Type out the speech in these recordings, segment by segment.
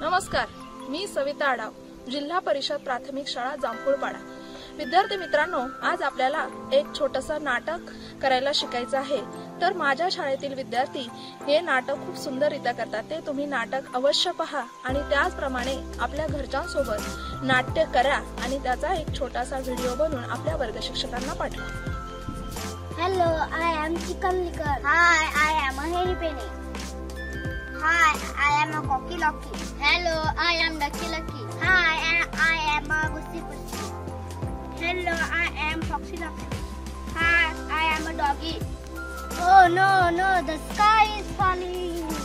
नमस्कार, मी सविता आढाव, जिल्हा परिषद प्राथमिक शाळा जामुलपाडा। विद्यार्थी मित्रांनो, आज आपल्याला एक छोटंसं नाटक करायला शिकायचं आहे। तर माझ्या शाळेतील विद्यार्थी हे नाटक खूप सुंदररित्या करतात, ते तुम्ही नाटक अवश्य पहा आणि त्याचप्रमाणे आपल्या घरच्यांसोबत नाट्य करा आणि त्याचा एक छोटासा व्हिडिओ बनवून आपल्या वर्ग शिक्षकांना पाठवा। Hello, I am chicken liquor. Hi, I am हेरी Penny. Hi, I am a cocky locky. Hello, I am ducky lucky. Hi, I am a goosey pussy. Hello, I am foxy locky. Hi, I am a doggy. Oh no, the sky is falling.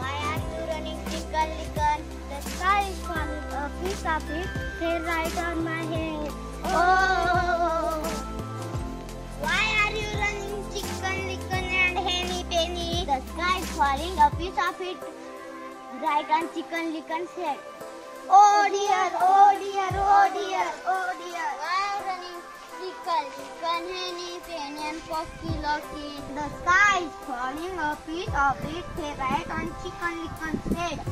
Why are you running, tickle lickle? The sky is falling. A piece of it fell right on my head. Oh. Why are you running, tickle lickle? The sky is falling, a piece of it right on Chicken Licken's head. Oh dear, oh dear, oh dear, oh dear. Why are you running, Chicken Licken, Henny Penny and Cocky Locky? The sky is falling, a piece of it right on Chicken Licken's head.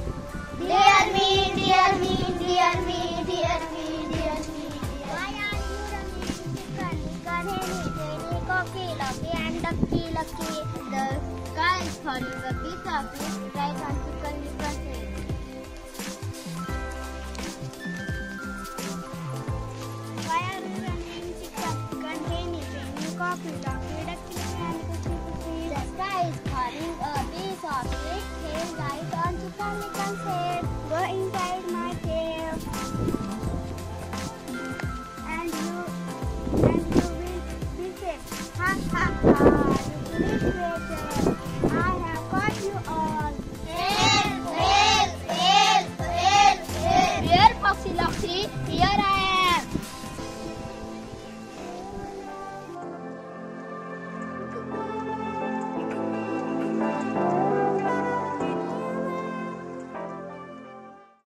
Dear me, dear me, dear me, dear me, dear me. Why are you running, Chicken Licken, Henny Penny, Cocky Locky and Ducky Lucky? The sky is falling, a piece of it right on Chicken Licken's head. Why are you running, Chicken Licken, Henny Penny, Cocky Locky, Ducky Lucky and Goosey Pussy? The sky is falling, a piece of it fell right on Chicken Licken's head. Go inside my